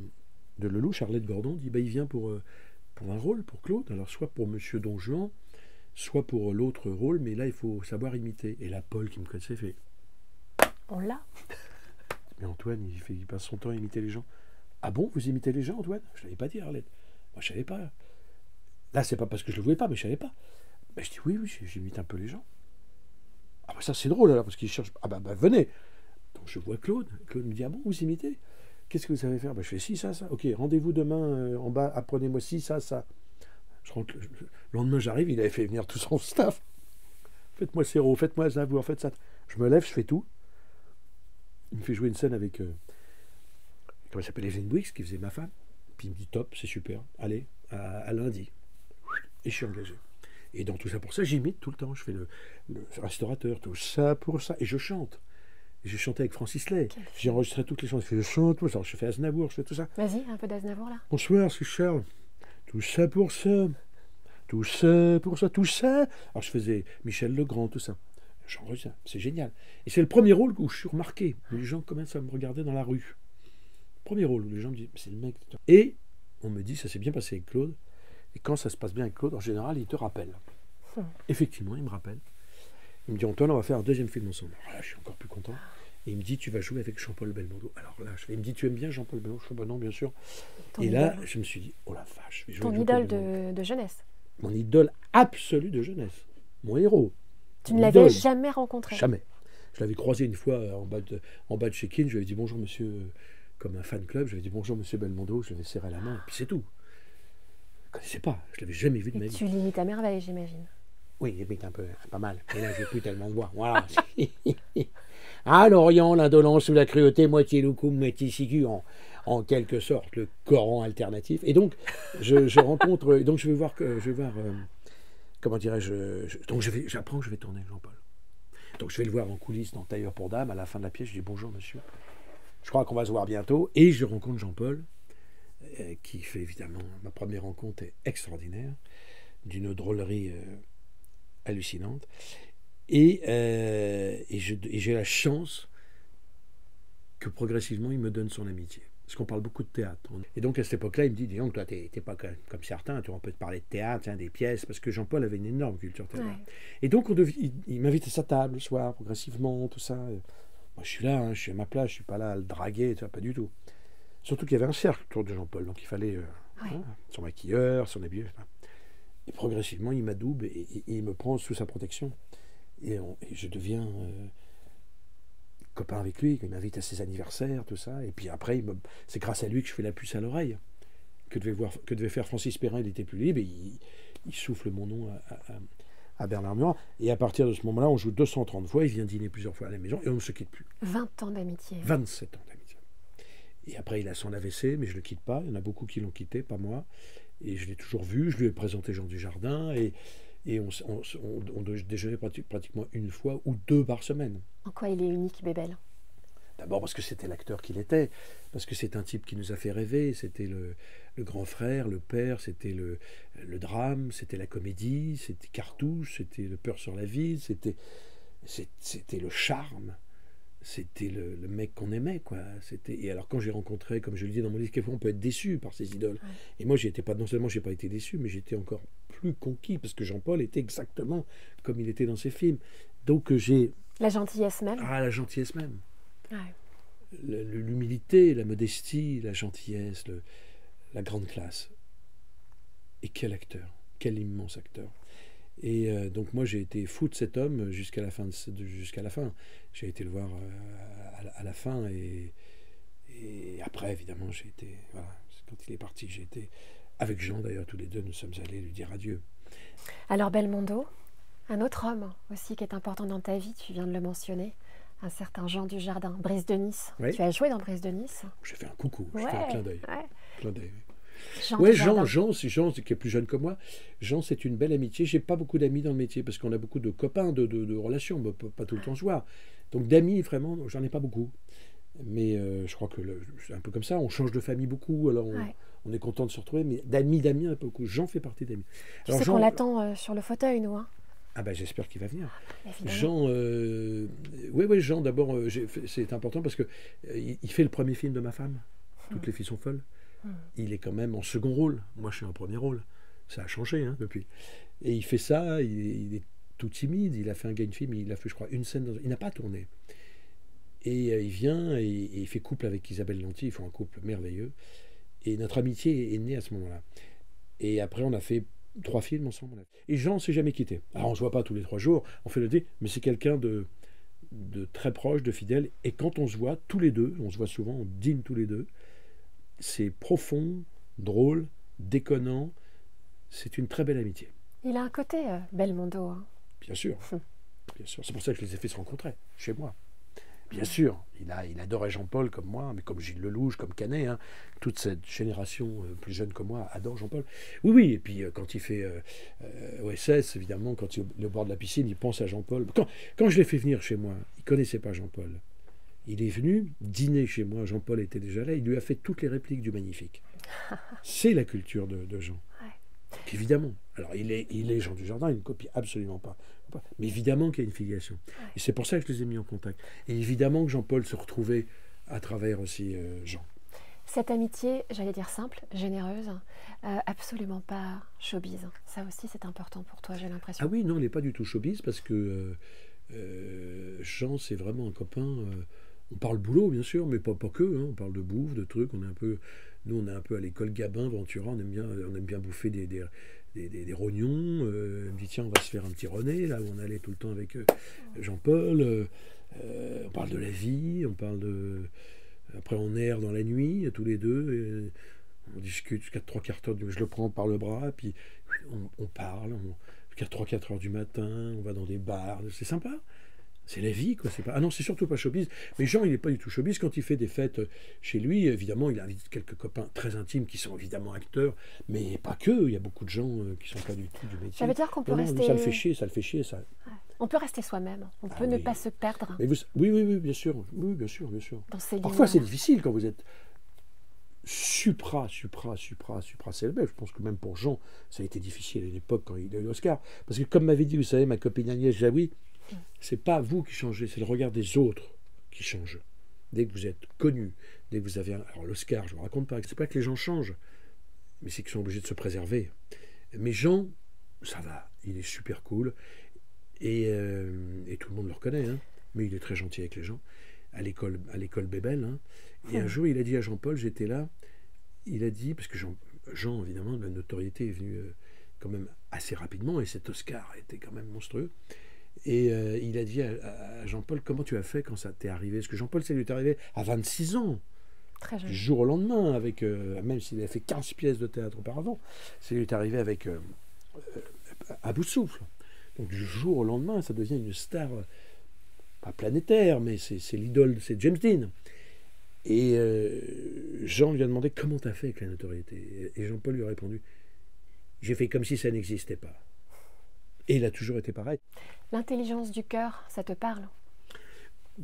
Lelouch, Charlotte Gordon, dit bah, « Il vient pour un rôle, pour Claude. Alors soit pour Monsieur Don Juan, soit pour l'autre rôle, mais là, il faut savoir imiter. » Et là, Paul, qui me connaissait, fait « On l'a ?» Mais Antoine, il passe son temps à imiter les gens. « Ah bon, vous imitez les gens, Antoine ?» Je ne l'avais pas dit, Arlette. Moi, je ne savais pas. Là, c'est pas parce que je le voulais pas, mais je savais pas. Ben, je dis oui, j'imite un peu les gens. Ah ben ça c'est drôle alors parce qu'ils cherchent. Ah ben venez. Donc je vois Claude. Claude me dit ah bon vous imitez. Qu'est-ce que vous savez faire? Ben, je fais si ça ça. Ok, rendez-vous demain en bas. Apprenez-moi si ça ça. Je rentre le lendemain j'arrive. Il avait fait venir tout son staff. Faites-moi Serrault, faites-moi Aznavour, faites ça. Je me lève, je fais tout. Il me fait jouer une scène avec comment ça s'appelle, Evelyn Briggs qui faisait ma femme. Puis il me dit top, c'est super. Allez à lundi. Et je suis engagé. Et dans Tout ça pour ça, j'imite tout le temps. Je fais le restaurateur, tout ça pour ça. Et je chante. Et je chantais avec Francis Lay. J'ai enregistré toutes les chansons. Je chante, tout ça. Je fais Aznavour, je fais tout ça. Vas-y, un peu d'Aznavour là. Bonsoir, c'est Charles. Tout ça pour ça. Tout ça pour ça. Tout ça. Alors je faisais Michel Legrand, tout ça. J'enregistre. C'est génial. Et c'est le premier rôle où je suis remarqué. Où les gens commencent à me regarder dans la rue. Premier rôle où les gens me disent c'est le mec. Et on me dit ça s'est bien passé avec Claude. Et quand ça se passe bien avec Claude, en général, il te rappelle. Effectivement, il me rappelle. Il me dit, Antoine, on va faire un deuxième film ensemble. Alors là, je suis encore plus content. Et il me dit, tu vas jouer avec Jean-Paul Belmondo. Alors là, il me dit, tu aimes bien Jean-Paul Belmondo? Je dis, bah non, bien sûr. Et là, je me suis dit, oh la vache, je vais jouer ton idole de jeunesse. Mon idole absolue de jeunesse. Mon héros. Tu ne l'avais jamais rencontré? Jamais. Je l'avais croisé une fois en bas de check-in, je lui avais dit bonjour monsieur, comme un fan club, je lui avais dit bonjour monsieur Belmondo, je lui avais serré la main, et puis c'est tout. Je ne connaissais pas, je ne l'avais jamais vu de ma vie. Tu l'imites à merveille, j'imagine. Oui, j'imite un peu, pas mal. Et là, je n'ai plus tellement de voix. Voilà. À l'Orient, l'indolence ou la cruauté, moitié loukoum, moitié sigu, en quelque sorte, le Coran alternatif. Et donc, je rencontre. Donc, je vais voir. Comment dirais-je. Donc, j'apprends que je vais tourner Jean-Paul. Donc, je vais le voir en coulisses dans Tailleur pour Dame. À la fin de la pièce, je dis bonjour, monsieur. Je crois qu'on va se voir bientôt. Et je rencontre Jean-Paul, qui fait évidemment. Ma première rencontre est extraordinaire, d'une drôlerie hallucinante. Et j'ai la chance que progressivement il me donne son amitié, parce qu'on parle beaucoup de théâtre. Et donc à cette époque-là il me dit, dis donc toi t'es pas comme certains, tu vois, on peut te parler de théâtre, hein, des pièces, parce que Jean-Paul avait une énorme culture théâtre. Ouais. Et donc il m'invite à sa table le soir, progressivement, tout ça. Moi je suis là, hein, je suis à ma place, je suis pas là à le draguer, tu vois, pas du tout. Surtout qu'il y avait un cercle autour de Jean-Paul, donc il fallait ouais. Son maquilleur, son habilleur. Et progressivement il m'adoube et il me prend sous sa protection. Et je deviens copain avec lui, il m'invite à ses anniversaires, tout ça. Et puis après, c'est grâce à lui que je fais la puce à l'oreille. Que devait faire Francis Perrin, il était plus libre, et il souffle mon nom à Bernard Murand. Et à partir de ce moment-là, on joue 230 fois, il vient dîner plusieurs fois à la maison, et on ne se quitte plus. 20 ans d'amitié. 27 ans d'amitié. Et après, il a son AVC, mais je ne le quitte pas. Il y en a beaucoup qui l'ont quitté, pas moi. Et je l'ai toujours vu, je lui ai présenté Jean Dujardin, et on déjeunait pratiquement une fois ou deux par semaine. En quoi il est unique, Bébel? D'abord parce que c'était l'acteur qu'il était, parce que c'est un type qui nous a fait rêver, c'était le grand frère, le père, c'était le drame, c'était la comédie, c'était Cartouche, c'était le Peur sur la ville, c'était le charme, c'était le mec qu'on aimait, quoi. Et alors quand j'ai rencontré, comme je le dis dans mon livre, quelquefois on peut être déçu par ses idoles. Ouais. Et moi, non seulement j'ai pas été déçu, mais j'étais encore plus conquis, parce que Jean-Paul était exactement comme il était dans ses films. Donc j'ai... La gentillesse même. Ah, la gentillesse même. Ouais. L'humilité, la modestie, la gentillesse, la grande classe. Et quel acteur, quel immense acteur. Et donc moi j'ai été fou de cet homme jusqu'à la fin. J'ai été le voir à la fin, et après évidemment j'ai été... Voilà, quand il est parti, j'ai été... Avec Jean, d'ailleurs, tous les deux, nous sommes allés lui dire adieu. Alors, Belmondo, un autre homme aussi qui est important dans ta vie, tu viens de le mentionner, un certain Jean Dujardin, Brice de Nice. Oui. Tu as joué dans Brice de Nice. J'ai fait un coucou, ouais, j'ai fait un clin d'œil. Ouais. Oui, Jean, qui est plus jeune que moi, Jean, c'est une belle amitié. J'ai pas beaucoup d'amis dans le métier, parce qu'on a beaucoup de copains, de relations, mais pas tout le temps se voir. Donc, d'amis, vraiment, j'en ai pas beaucoup. Mais je crois que c'est un peu comme ça, on change de famille beaucoup, alors on est content de se retrouver, mais d'amis, un peu beaucoup. Jean fait partie d'amis. Tu sais qu'on l'attend sur le fauteuil, nous, hein. Ah ben j'espère qu'il va venir. Évidemment. Jean, oui, Jean, d'abord, c'est important parce qu'il fait le premier film de ma femme, Toutes les filles sont folles. Mmh. Il est quand même en second rôle, moi je suis en premier rôle, ça a changé hein, depuis. Et il fait ça, il est tout timide, il a fait un game-film, il a fait je crois une scène, il n'a pas tourné. Et il vient et il fait couple avec Isabelle Lanty, ils font un couple merveilleux. Et notre amitié est née à ce moment-là. Et après, on a fait 3 films ensemble. Et Jean ne s'est jamais quitté. Alors, on ne se voit pas tous les 3 jours, on fait le dé, mais c'est quelqu'un de très proche, de fidèle. Et quand on se voit tous les deux, on se voit souvent, on dîne tous les deux, c'est profond, drôle, déconnant. C'est une très belle amitié. Il a un côté Belmondo. Hein. Bien sûr. Bien sûr. C'est pour ça que je les ai fait se rencontrer, chez moi. Bien sûr, il adorait Jean-Paul comme moi, mais comme Gilles Lelouch, comme Canet, hein, toute cette génération plus jeune que moi adore Jean-Paul. Oui, et puis quand il fait OSS, évidemment, quand il est au bord de la piscine, il pense à Jean-Paul. Quand je l'ai fait venir chez moi, il ne connaissait pas Jean-Paul. Il est venu dîner chez moi, Jean-Paul était déjà là, il lui a fait toutes les répliques du Magnifique. C'est la culture de Jean. Ouais. Évidemment. Alors il est Jean Dujardin, il ne copie absolument pas. Mais évidemment qu'il y a une filiation. Ouais. Et c'est pour ça que je les ai mis en contact. Et évidemment que Jean-Paul se retrouvait à travers aussi Jean. Cette amitié, j'allais dire simple, généreuse, absolument pas showbiz. Ça aussi c'est important pour toi, j'ai l'impression. Ah oui, non, elle n'est pas du tout showbiz parce que Jean c'est vraiment un copain. On parle boulot bien sûr, mais pas que. Hein, on parle de bouffe, de trucs. On est un peu, nous on est un peu à l'école Gabin, Ventura. On aime bien bouffer des des rognons. Elle me dit, tiens, on va se faire un petit René, là où on allait tout le temps avec Jean-Paul. On parle de la vie, on parle de... Après, on erre dans la nuit, tous les deux. On discute jusqu'à 3-4 heures. Je le prends par le bras, puis on parle. Jusqu'à 3-4 heures du matin, on va dans des bars. C'est sympa. C'est la vie, quoi. Ah non, c'est surtout pas showbiz. Mais Jean, il n'est pas du tout showbiz. Quand il fait des fêtes chez lui, évidemment, il invite quelques copains très intimes qui sont évidemment acteurs, mais pas que. Il y a beaucoup de gens qui ne sont pas du tout du métier. Ça veut dire qu'on peut rester... Ça le fait chier, ça le fait chier. Ça... Ouais. On peut rester soi-même. On peut ne pas se perdre. Mais vous... Oui, oui, oui, bien sûr. Oui, bien sûr, bien sûr. Parfois, c'est difficile quand vous êtes supra-célèbre. Je pense que même pour Jean, ça a été difficile à l'époque quand il a eu l'Oscar. Parce que comme m'avait dit, vous savez, ma copine Agnès Jaoui, c'est pas vous qui changez, c'est le regard des autres qui change. Dès que vous êtes connu, dès que vous avez... Alors l'Oscar, je vous raconte pas, c'est pas que les gens changent, mais c'est qu'ils sont obligés de se préserver. Mais Jean, ça va, il est super cool, et tout le monde le reconnaît, hein, mais il est très gentil avec les gens, à l'école Bébel. Hein, et un jour, il a dit à Jean-Paul, j'étais là, il a dit, parce que Jean évidemment, la notoriété est venue quand même assez rapidement, et cet Oscar était quand même monstrueux. Et il a dit à Jean-Paul, comment tu as fait quand ça t'est arrivé? Parce que Jean-Paul, ça lui est arrivé à 26 ans, très jeune. Du jour au lendemain, avec, même s'il a fait 15 pièces de théâtre auparavant, ça lui est arrivé avec, à bout de souffle. Donc du jour au lendemain, ça devient une star, pas planétaire, mais c'est l'idole, c'est James Dean. Et Jean lui a demandé, comment t'as fait avec la notoriété? Et Jean-Paul lui a répondu, j'ai fait comme si ça n'existait pas. Et il a toujours été pareil. L'intelligence du cœur, ça te parle?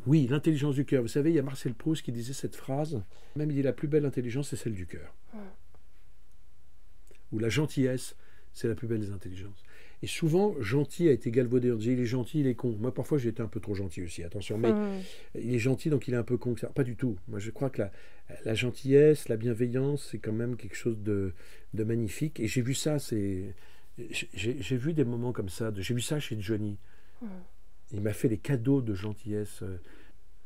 Oui, l'intelligence du cœur. Vous savez, il y a Marcel Proust qui disait cette phrase. Même il dit, la plus belle intelligence, c'est celle du cœur. Ou la gentillesse, c'est la plus belle des intelligences. Et souvent, gentil a été galvaudé. On disait, il est gentil, il est con. Moi, parfois, j'ai été un peu trop gentil aussi, attention. Mais il est gentil, donc il est un peu con. Pas du tout. Moi, je crois que la gentillesse, la bienveillance, c'est quand même quelque chose de magnifique. Et j'ai vu ça, c'est... J'ai vu des moments comme ça, j'ai vu ça chez Johnny. Il m'a fait des cadeaux de gentillesse.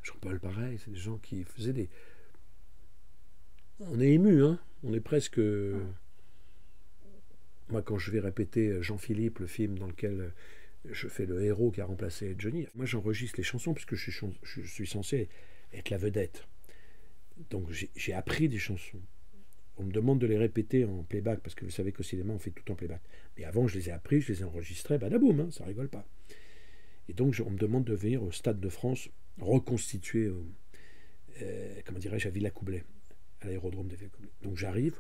Jean-Paul, pareil, c'est des gens qui faisaient des... On est ému, hein, on est presque... Moi, quand je vais répéter Jean-Philippe, le film dans lequel je fais le héros qui a remplacé Johnny, moi j'enregistre les chansons parce que je suis censé être la vedette. Donc j'ai appris des chansons. On me demande de les répéter en playback, parce que vous savez qu'au cinéma, on fait tout en playback. Mais avant, je les ai appris, je les ai enregistrés, badaboum, hein, ça rigole pas. Et donc, on me demande de venir au Stade de France, reconstituer, comment dirais-je, à Villacoublay, à l'aérodrome de Villacoublay. Donc, j'arrive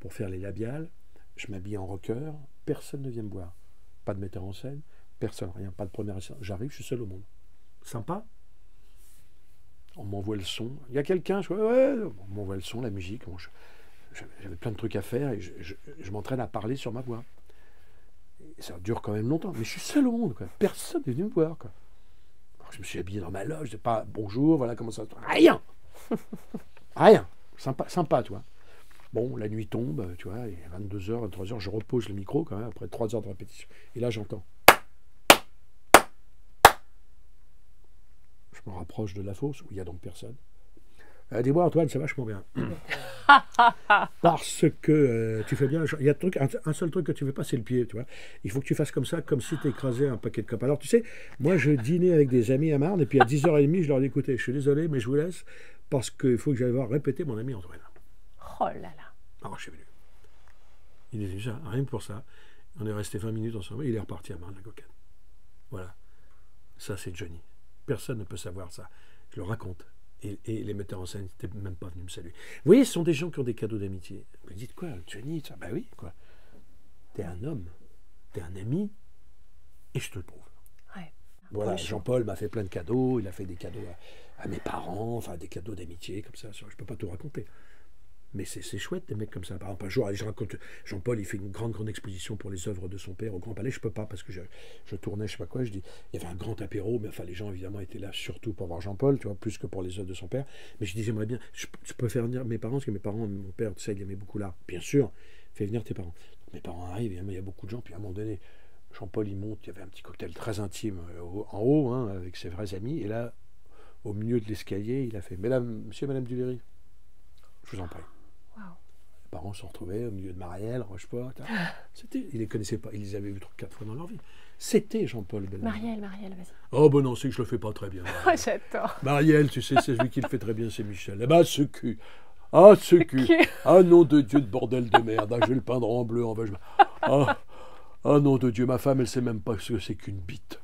pour faire les labiales, je m'habille en rocker, personne ne vient me voir. Pas de metteur en scène, personne, rien, pas de première assistante. J'arrive, je suis seul au monde. Sympa. On m'envoie le son. Il y a quelqu'un, je... ouais, on m'envoie le son, la musique, bon, j'avais plein de trucs à faire et je m'entraîne à parler sur ma voix. Et ça dure quand même longtemps, mais je suis seul au monde, quoi. Personne n'est venu me voir, quoi. Alors, je me suis habillé dans ma loge, je dis pas bonjour, voilà comment ça se passe. Rien. Rien. Sympa, sympa, tu vois. Bon, la nuit tombe, tu vois, et à 22h, 23h, je repose le micro quand même, après 3 heures de répétition. Et là, j'entends. Je me rapproche de la fosse où il n'y a donc personne. Dis-moi, Antoine, c'est vachement bien. Parce que tu fais bien. Il y a un seul truc que tu ne fais pas, c'est le pied. Tu vois. Il faut que tu fasses comme ça, comme si tu écrasais un paquet de copes. Alors, tu sais, moi, je dînais avec des amis à Marne, et puis à 10h30, je leur ai écouté. Je suis désolé, mais je vous laisse, parce qu'il faut que j'aille voir répéter mon ami Antoine. Oh là là. Alors, je suis venu. Il est déjà, rien que pour ça. On est resté 20 minutes ensemble, et il est reparti à Marne-la-Coquette. Voilà. Ça, c'est Johnny. Personne ne peut savoir ça. Je le raconte. Et les metteurs en scène n'étaient même pas venus me saluer. Vous voyez, ce sont des gens qui ont des cadeaux d'amitié. Vous dites quoi, Johnny? Ça, bah oui, quoi. T'es un homme, t'es un ami, et je te le trouve. Ouais. Voilà, Jean-Paul m'a fait plein de cadeaux, il a fait des cadeaux à mes parents, enfin des cadeaux d'amitié, comme ça. Je ne peux pas tout raconter. Mais c'est chouette, des mecs comme ça. Par exemple, un jour, je raconte, Jean-Paul, il fait une grande exposition pour les œuvres de son père au Grand Palais. Je peux pas, parce que je tournais, je sais pas quoi, je dis, il y avait un grand apéro, mais enfin, les gens, évidemment, étaient là surtout pour voir Jean-Paul, tu vois, plus que pour les œuvres de son père. Mais je dis, j'aimerais bien, je peux faire venir mes parents, parce que mes parents, mon père, tu sais, il aimait beaucoup l'art. Bien sûr, fais venir tes parents. Mes parents arrivent, il y a beaucoup de gens, puis à un moment donné, Jean-Paul, il monte, il y avait un petit cocktail très intime en haut, hein, avec ses vrais amis, et là, au milieu de l'escalier, il a fait, Monsieur et Madame Duléry, je vous en prie. parents se retrouvaient au milieu de Marielle, Rochefort. Ils les connaissaient pas, ils les avaient vus 4 fois dans leur vie. C'était Jean-Paul Belmondo. Marielle, vas-y. Oh ben non, c'est que je le fais pas très bien. J'adore. Marielle, tu sais, c'est celui qui le fait très bien, c'est Michel. Eh ben ce cul. Ah ce cul. Ah nom de Dieu de bordel de merde. Ah, je vais le peindre en bleu, en vache. Ah, ah nom de Dieu, ma femme, elle sait même pas ce que c'est qu'une bite.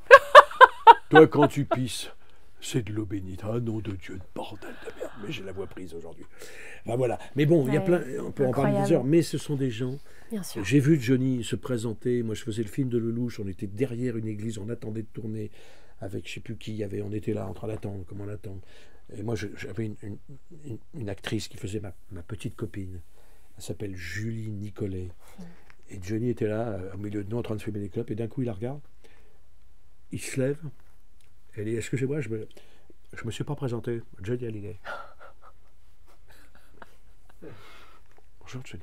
Toi, quand tu pisses, c'est de l'eau bénite. Ah nom de Dieu de bordel de merde. Mais j'ai la voix prise aujourd'hui. Ben voilà. Mais bon, il y a plein, on peut en parler des heures, mais ce sont des gens... J'ai vu Johnny se présenter, moi je faisais le film de Lelouch, on était derrière une église, on attendait de tourner avec je ne sais plus qui il y avait, on était là en train d'attendre, comment l'attendre. Et moi j'avais une actrice qui faisait ma petite copine, elle s'appelle Julie Nicolet. Et Johnny était là au milieu de nous en train de fumer des clopes et d'un coup il la regarde, il se lève, elle dit excusez-moi, je me suis pas présenté, Johnny Hallyday. Bonjour Johnny.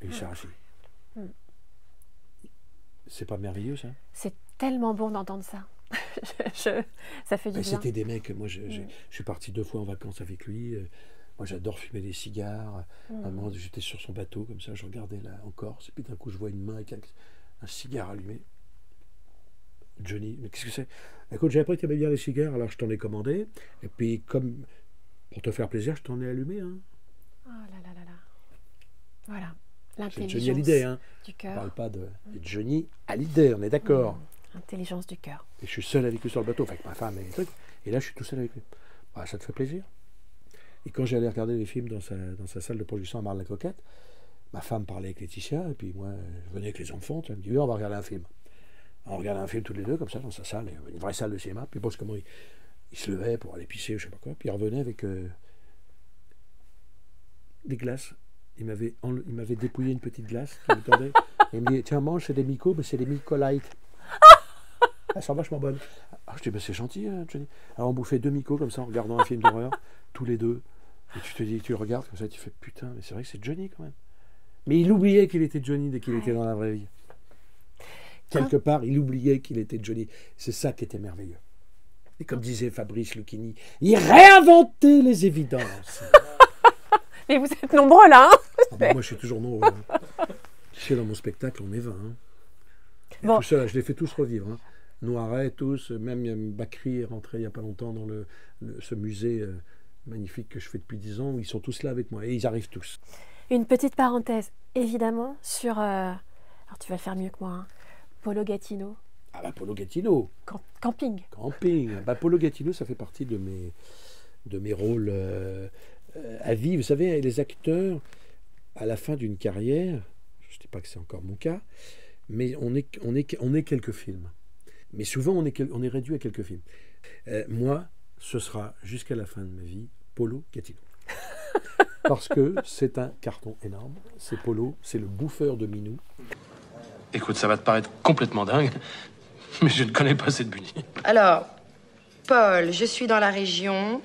Et il s'est assis. C'est pas merveilleux, ça? C'est tellement bon d'entendre ça. Ça fait du bien. C'était des mecs. Moi, je suis parti 2 fois en vacances avec lui. Moi, j'adore fumer des cigares. J'étais sur son bateau, comme ça. Je regardais là en Corse. Et puis d'un coup, je vois une main avec un cigare allumé. Johnny, mais qu'est-ce que c'est? Écoute, j'ai appris que tu aimais bien les cigares, alors je t'en ai commandé. Et puis, comme pour te faire plaisir, je t'en ai allumé. Hein. Oh là là là là. Voilà. C'est Johnny Hallyday, hein. On ne parle pas de Johnny Hallyday, on est d'accord. Intelligence du cœur. Et je suis seul avec lui sur le bateau, avec ma femme et les trucs. Et là, je suis tout seul avec lui. Bah, ça te fait plaisir. Et quand j'allais regarder les films dans sa salle de production à Marne-la-Coquette, ma femme parlait avec Laetitia, et puis moi, je venais avec les enfants. Elle me dit, oui, on va regarder un film. On regardait un film tous les deux, comme ça, dans sa salle, une vraie salle de cinéma. Puis bon, comment il se levait pour aller pisser, je sais pas quoi. Puis il revenait avec des glaces. Il m'avait dépouillé une petite glace qui me tendait. Il me dit, tiens, mange, c'est des micos, mais c'est des micolites. Elles sont vachement bonnes. Ah, je dis, bah, c'est gentil, hein, Johnny. Alors on bouffait 2 micos comme ça en regardant un film d'horreur, tous les deux. Et tu te dis, tu le regardes comme ça, tu fais, putain, mais c'est vrai que c'est Johnny quand même. Mais il oubliait qu'il était Johnny dès qu'il était dans la vraie vie. Quelque part, il oubliait qu'il était Johnny. C'est ça qui était merveilleux. Et comme disait Fabrice Lucchini, il réinventait les évidences. Mais vous êtes nombreux là, hein? Ah ben, moi je suis toujours nombreux. Hein. Tu sais, dans mon spectacle, on est 20. Hein. Bon. Tout ça, je les fais tous revivre. Hein. Noiret, tous, même Bacri est rentré il n'y a pas longtemps dans ce musée magnifique que je fais depuis 10 ans, où ils sont tous là avec moi, et ils arrivent tous. Une petite parenthèse, évidemment, sur... Alors tu vas le faire mieux que moi, hein. Paulo Gatineau. Ah bah Paulo Gatineau. Camping. Camping. Bah, Paulo Gatineau, ça fait partie de mes rôles... à vie, vous savez, les acteurs, à la fin d'une carrière, je ne dis pas que c'est encore mon cas, mais on est quelques films. Mais souvent, on est réduit à quelques films. Moi, ce sera, jusqu'à la fin de ma vie, Paulo Gatineau. Parce que c'est un carton énorme. C'est Paulo, c'est le bouffeur de Minou. Écoute, ça va te paraître complètement dingue, mais je ne connais pas cette bunie. Alors, Paul, je suis dans la région...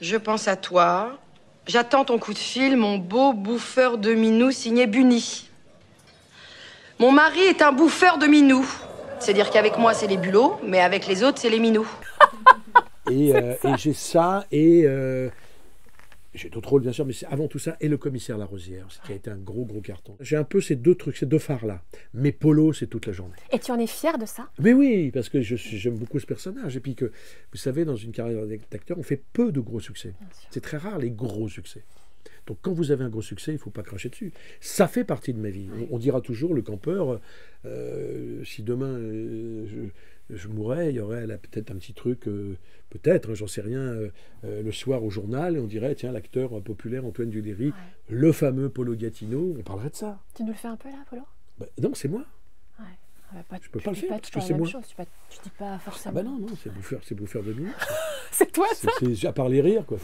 Je pense à toi. J'attends ton coup de fil, mon beau bouffeur de minou signé Bunny. Mon mari est un bouffeur de minou. C'est-à-dire qu'avec moi, c'est les bulots, mais avec les autres, c'est les minous. Et j'ai ça, et j'ai d'autres rôles, bien sûr, mais avant tout ça, et le commissaire Larosière, ce qui a été un gros, gros carton. J'ai un peu ces 2 trucs, ces 2 phares-là. Mais Paulo, c'est toute la journée. Et tu en es fier de ça? Mais oui, parce que j'aime beaucoup ce personnage. Et puis que, vous savez, dans une carrière d'acteur, on fait peu de gros succès. C'est très rare, les gros succès. Donc, quand vous avez un gros succès, il ne faut pas cracher dessus. Ça fait partie de ma vie. On dira toujours, le campeur, si demain... je mourrais, il y aurait peut-être un petit truc, peut-être, hein, j'en sais rien, le soir au journal, et on dirait, tiens, l'acteur populaire Antoine Duléry, le fameux Paulo Gatineau, on parlerait de ça. Tu nous le fais un peu là, Paulo? Bah, non, c'est moi. Ouais. Je peux pas le faire, parce que c'est moi. Tu dis pas forcément. Ah bah non, non, c'est bouffeur de nous. C'est toi ça. À part les rires, quoi.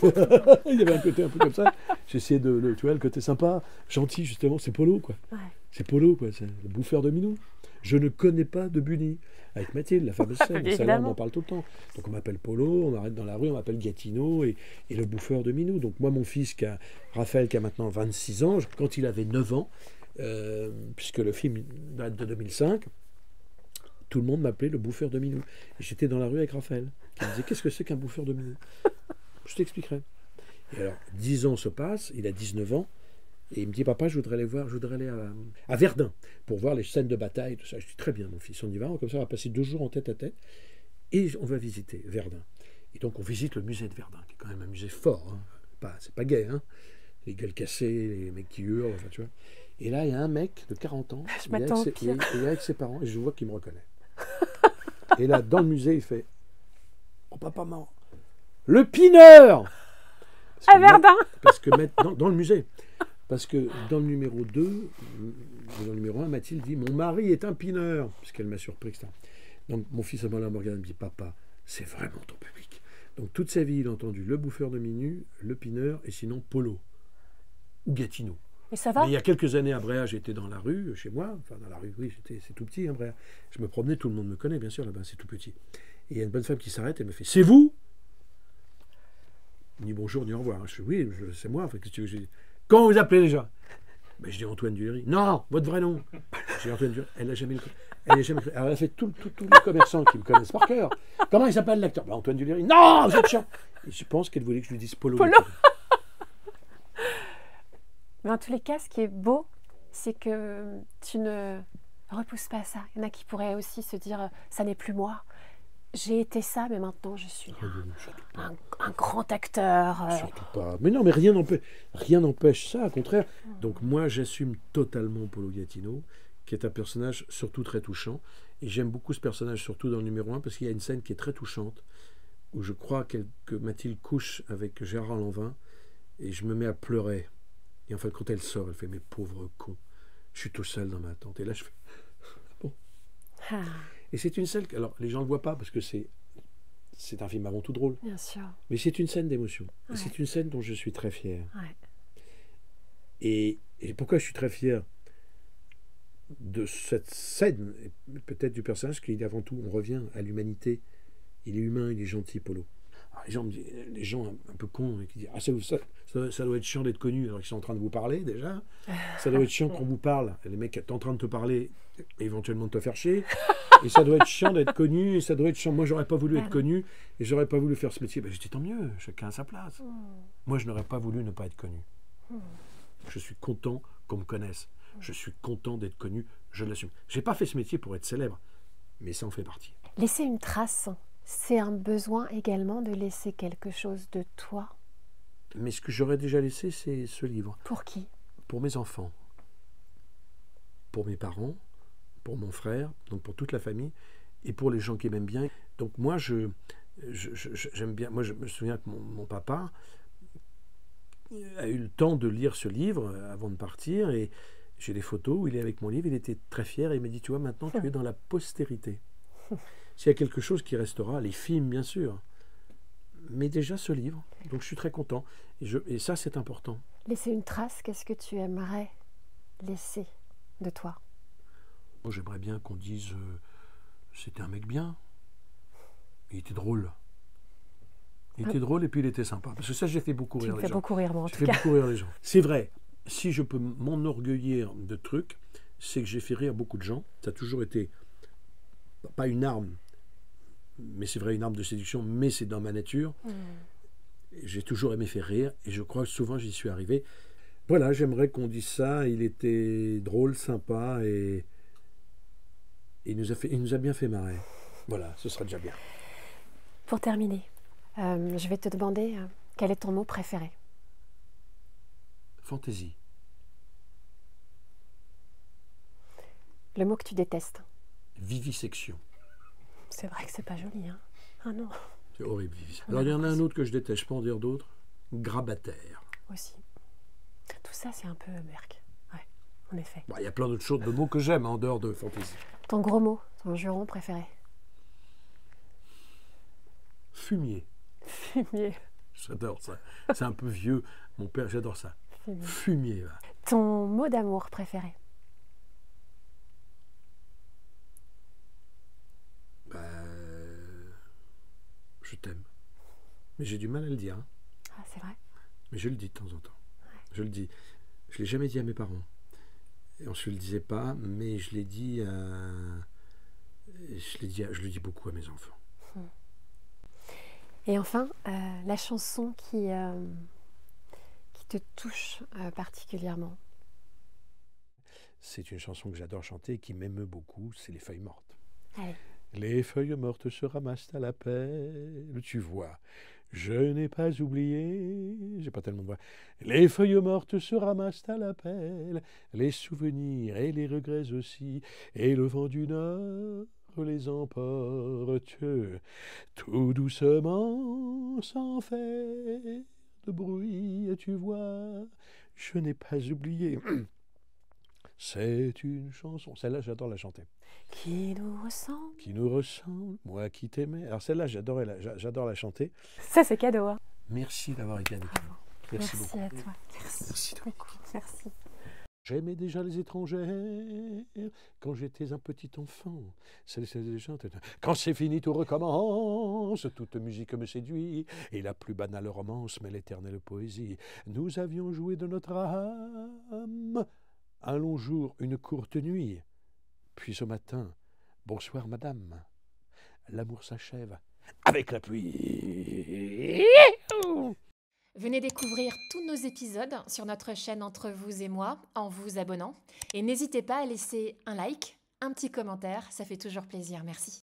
Il y avait un côté un peu comme ça. J'essayais de, tu vois, le côté sympa, gentil, justement, c'est Paulo, quoi. Ouais. C'est Paulo, quoi, c'est le bouffeur de minou. Je ne connais pas de Bunny. Avec Mathilde, la fameuse scène, ça, on en parle tout le temps. Donc on m'appelle Paulo, on arrête dans la rue, on m'appelle Gatineau et le bouffeur de minou. Donc moi, mon fils, Raphaël, qui a maintenant 26 ans, quand il avait 9 ans, puisque le film date de 2005, tout le monde m'appelait le bouffeur de minou. J'étais dans la rue avec Raphaël, qui me disait, qu'est-ce que c'est qu'un bouffeur de minou? Je t'expliquerai. Et alors, 10 ans se passent, il a 19 ans, et il me dit, papa, je voudrais aller voir, je voudrais aller à Verdun, pour voir les scènes de bataille, tout ça. Je dis, très bien, mon fils, on y va, comme ça, on va passer 2 jours en tête à tête, et on va visiter Verdun. Et donc, on visite le musée de Verdun, qui est quand même un musée fort, hein. C'est pas gay, hein. Les gueules cassées, les mecs qui hurlent, enfin, tu vois. Et là, il y a un mec de 40 ans, il est avec ses parents, et je vois qu'il me reconnaît. Et là, dans le musée, il fait, oh, papa, maman, le pineur! À Verdun! Parce que maintenant, dans le musée. Parce que dans le numéro 2, dans le numéro 1, Mathilde dit, mon mari est un pineur, parce qu'elle m'a surpris, etc. Donc, mon fils à moi, là, me regarde et me dit, papa, c'est vraiment ton public. Donc, toute sa vie, il a entendu le bouffeur de Minu, le pineur, et sinon, Paulo. Ou Gatineau. Et ça va? Mais il y a quelques années à Bréhat, j'étais dans la rue, chez moi. Enfin, dans la rue, oui, c'est tout petit, hein, Bréhat. Je me promenais, tout le monde me connaît, bien sûr, là-bas, c'est tout petit. Et il y a une bonne femme qui s'arrête et me fait, c'est vous? Ni bonjour, ni au revoir. Je dis, oui, c'est moi. Enfin, qu'est-ce que tu veux? Comment vous appelez déjà? Ben, je dis Antoine Duléry. Non, votre vrai nom. J'ai Antoine Duléry. Elle n'a jamais le... Elle n'a jamais le... Alors, elle a fait tous les commerçants qui me connaissent par cœur. Comment il s'appelle l'acteur? Ben, Antoine Duléry. Non, vous êtes chiant. Et je pense qu'elle voulait que je lui dise Paulo. Paulo. Mais en tous les cas, ce qui est beau, c'est que tu ne repousses pas ça. Il y en a qui pourraient aussi se dire, ça n'est plus moi. J'ai été ça, mais maintenant je suis un grand acteur. Surtout pas. Mais non, mais rien n'empêche ça, au contraire. Donc moi, j'assume totalement Paulo Gatineau, qui est un personnage surtout très touchant. Et j'aime beaucoup ce personnage, surtout dans le numéro 1, parce qu'il y a une scène qui est très touchante, où je crois que Mathilde couche avec Gérard Lanvin, et je me mets à pleurer. Et enfin, quand elle sort, elle fait « Mes pauvres cons, je suis tout seul dans ma tente. » Et là, je fais « Bon. » Et c'est une scène... Alors, les gens ne le voient pas, parce que c'est un film avant tout drôle. Bien sûr. Mais c'est une scène d'émotion. Ouais. C'est une scène dont je suis très fier. Ouais. Et pourquoi je suis très fier de cette scène, peut-être du personnage, qui avant tout, on revient à l'humanité. Il est humain, il est gentil, Paulo. Alors, les gens un peu cons, qui disent « Ah, ça doit être chiant d'être connu alors qu'ils sont en train de vous parler, déjà. Ça doit être chiant qu'on vous parle. Les mecs qui sont en train de te parler, éventuellement de te faire chier. » Et ça doit être chiant d'être connu, et ça doit être chiant. Moi, j'aurais pas voulu être connu, et j'aurais pas voulu faire ce métier. Ben, je dis tant mieux, chacun à sa place. Mm. Moi, je n'aurais pas voulu ne pas être connu. Mm. Je suis content qu'on me connaisse. Mm. Je suis content d'être connu, je l'assume. J'ai pas fait ce métier pour être célèbre, mais ça en fait partie. Laisser une trace, c'est un besoin également de laisser quelque chose de toi. Mais ce que j'aurais déjà laissé, c'est ce livre. Pour qui? Pour mes enfants. Pour mes parents. Pour mon frère, donc pour toute la famille, et pour les gens qui m'aiment bien. Donc moi, j'aime bien. Moi, je me souviens que mon papa a eu le temps de lire ce livre avant de partir, et j'ai des photos où il est avec mon livre, il était très fier, et il m'a dit, tu vois, maintenant, tu es dans la postérité. S'il y a quelque chose qui restera, les films, bien sûr, mais déjà ce livre. Donc je suis très content, et ça, c'est important. Laisser une trace, qu'est-ce que tu aimerais laisser de toi? J'aimerais bien qu'on dise c'était un mec bien. Il était drôle. Il était drôle et puis il était sympa. Parce que ça, j'ai fait beaucoup rire les gens. Tu me fais beaucoup rire, moi, en tout cas. J'ai fait beaucoup rire les gens. C'est vrai. Si je peux m'enorgueillir de trucs, c'est que j'ai fait rire beaucoup de gens. Ça a toujours été, pas une arme, mais c'est vrai, une arme de séduction, mais c'est dans ma nature. Mmh. J'ai toujours aimé faire rire et je crois que souvent j'y suis arrivé. Voilà, j'aimerais qu'on dise ça. Il était drôle, sympa et... Il nous a bien fait marrer. Voilà, ce sera déjà bien. Pour terminer, je vais te demander quel est ton mot préféré? Fantaisie. Le mot que tu détestes? Vivisection. C'est vrai que c'est pas joli, hein? Ah non. C'est horrible, vivisection. Alors il y en a un autre que je déteste, je peux en dire d'autres. Grabataire. Aussi. Tout ça, c'est un peu merc. Ouais, en effet. Bon, il y a plein d'autres choses de mots que j'aime en dehors de fantaisie. Ton gros mot, ton juron préféré? Fumier. Fumier. J'adore ça. C'est un peu vieux. Mon père, j'adore ça. Fumier. Fumier là. Ton mot d'amour préféré? Bah, je t'aime. Mais j'ai du mal à le dire. Hein. Ah, c'est vrai. Mais je le dis de temps en temps. Ouais. Je le dis. Je ne l'ai jamais dit à mes parents. Et on ne se le disait pas, mais je l'ai dit à... je le dis beaucoup à mes enfants. Et enfin, la chanson qui te touche particulièrement? C'est une chanson que j'adore chanter, qui m'émeut beaucoup, c'est Les feuilles mortes. Allez. Les feuilles mortes se ramassent à la pelle, tu vois. Je n'ai pas oublié, j'ai pas tellement de voix. Les feuilles mortes se ramassent à la pelle, les souvenirs et les regrets aussi, et le vent du nord les emporte, tout doucement, sans faire de bruit, et tu vois, je n'ai pas oublié. C'est une chanson, celle-là j'adore la chanter. Qui nous ressemble. Qui nous ressemble, moi qui t'aimais. Alors celle-là j'adore la chanter. Ça c'est cadeau. Hein. Merci d'avoir été avec nous. Merci beaucoup. Merci à toi. Merci beaucoup. Merci. J'aimais déjà les étrangères quand j'étais un petit enfant. Quand c'est fini, tout recommence. Toute musique me séduit et la plus banale romance, mais l'éternelle poésie. Nous avions joué de notre âme. Un long jour, une courte nuit, puis ce matin, bonsoir madame, l'amour s'achève avec la pluie. Venez découvrir tous nos épisodes sur notre chaîne Entre vous et moi en vous abonnant. Et n'hésitez pas à laisser un like, un petit commentaire, ça fait toujours plaisir, merci.